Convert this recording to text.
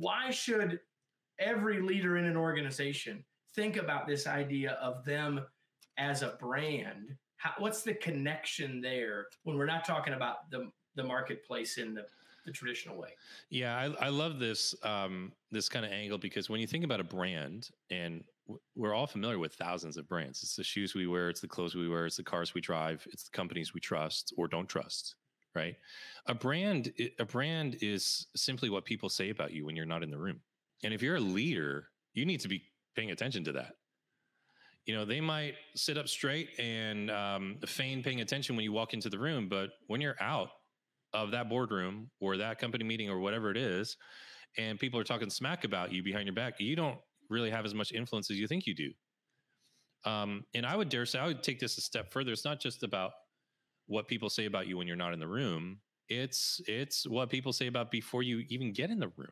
Why should every leader in an organization think about this idea of them as a brand? What's the connection there when we're not talking about the marketplace in the traditional way? Yeah, I love this this kind of angle, because when you think about a brand, and we're all familiar with thousands of brands. It's the shoes we wear, it's the clothes we wear, it's the cars we drive, it's the companies we trust or don't trust, right? A brand is simply what people say about you when you're not in the room. And if you're a leader, you need to be paying attention to that. You know, they might sit up straight and feign paying attention when you walk into the room, but when you're out of that boardroom or that company meeting or whatever it is, and people are talking smack about you behind your back, you don't really have as much influence as you think you do. And I would dare say, I would take this a step further. It's not just about what people say about you when you're not in the room. It's what people say about before you even get in the room.